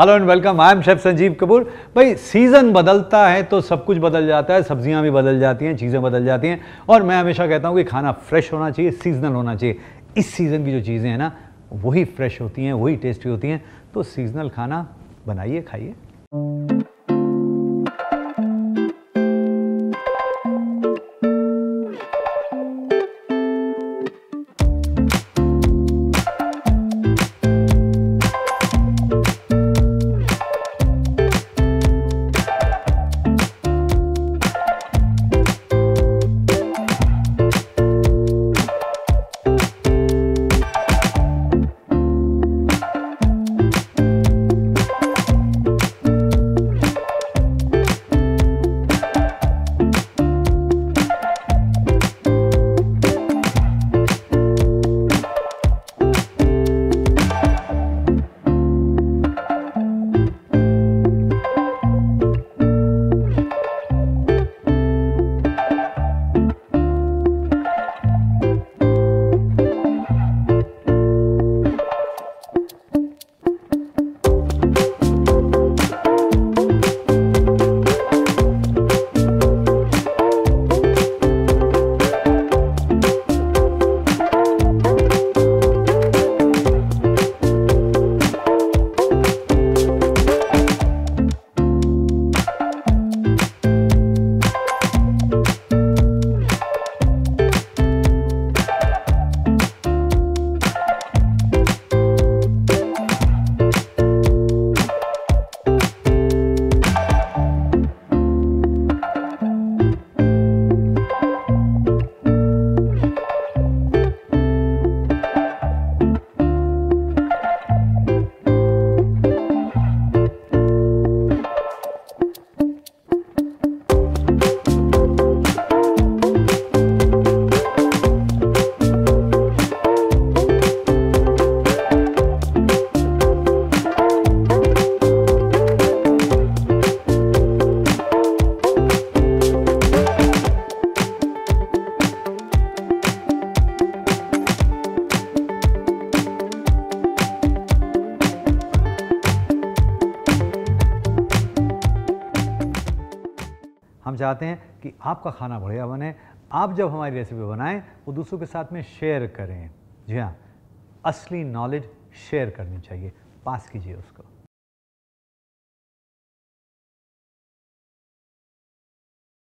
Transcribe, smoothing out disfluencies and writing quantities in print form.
Hello and welcome, I am chef Sanjeev Kapoor. भाई season बदलता है तो सब कुछ बदल जाता है, सब्जियां भी बदल जाती हैं, चीज़ें बदल जाती हैं। और मैं हमेशा कहता हूं कि खाना फ्रेश होना चाहिए, सीजनल होना चाहिए। इस सीज़न की जो चीज़ें हैं ना वही फ्रेश होती हैं, वही टेस्टी होती हैं। तो सीजनल खाना बनाइए, खाइए। हम चाहते हैं कि आपका खाना बढ़िया बने। आप जब हमारी रेसिपी बनाएं वो दूसरों के साथ में शेयर करें। जी हाँ, असली नॉलेज शेयर करनी चाहिए, पास कीजिए उसको।